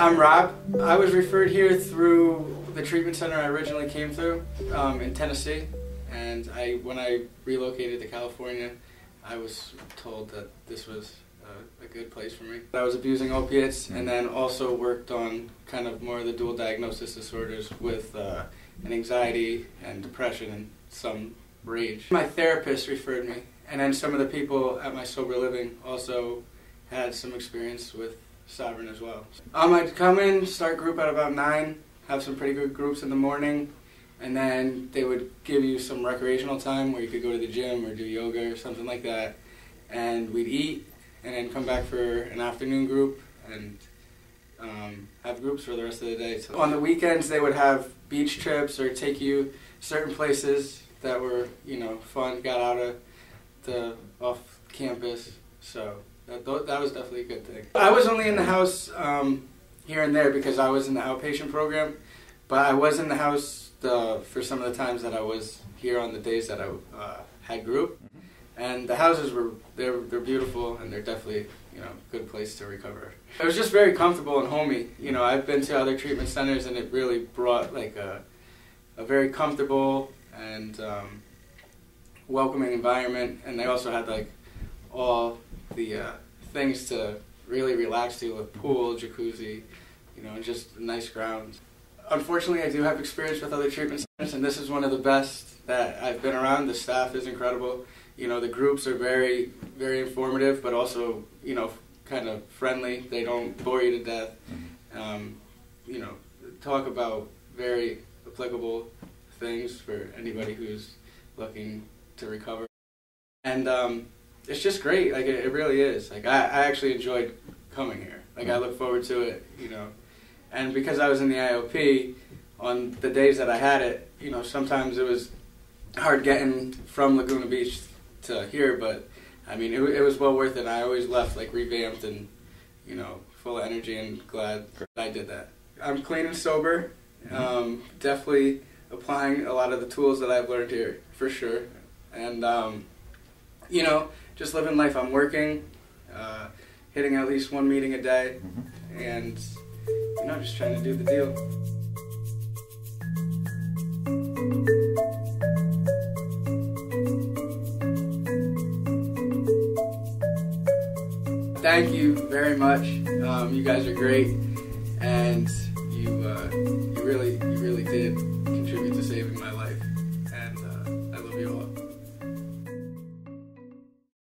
I'm Rob. I was referred here through the treatment center I originally came through in Tennessee, and when I relocated to California, I was told that this was a good place for me. I was abusing opiates and then also worked on kind of more of the dual diagnosis disorders with an anxiety and depression and some rage. My therapist referred me, and then some of the people at my sober living also had some experience with Sovereign as well. I'd come in, start group at about 9, have some pretty good groups in the morning, and then they would give you some recreational time where you could go to the gym or do yoga or something like that, and we'd eat and then come back for an afternoon group and have groups for the rest of the day. So on the weekends they would have beach trips or take you certain places that were, you know, fun, got out of the off campus, so that was definitely a good thing. I was only in the house here and there because I was in the outpatient program, but I was in the house for some of the times that I was here on the days that I had group. And the houses they're beautiful, and they're definitely, you know, a good place to recover. It was just very comfortable and homey. You know, I've been to other treatment centers and it really brought like a very comfortable and welcoming environment, and they also had like all the things to really relax to, with pool, jacuzzi, you know, and just nice grounds. Unfortunately, I do have experience with other treatment centers, and this is one of the best that I've been around. The staff is incredible. You know, the groups are very, very informative, but also, you know, kind of friendly. They don't bore you to death. You know, talk about very applicable things for anybody who's looking to recover. And it's just great. Like, it really is. Like, I actually enjoyed coming here. Like, I look forward to it, you know. And because I was in the IOP, on the days that I had it, you know, sometimes it was hard getting from Laguna Beach to here, but I mean, it was well worth it. I always left like revamped and, you know, full of energy, and glad I did that. I'm clean and sober, definitely applying a lot of the tools that I've learned here, for sure. And, you know, just living life. I'm working, hitting at least one meeting a day, and, you know, just trying to do the deal. Thank you very much. You guys are great, and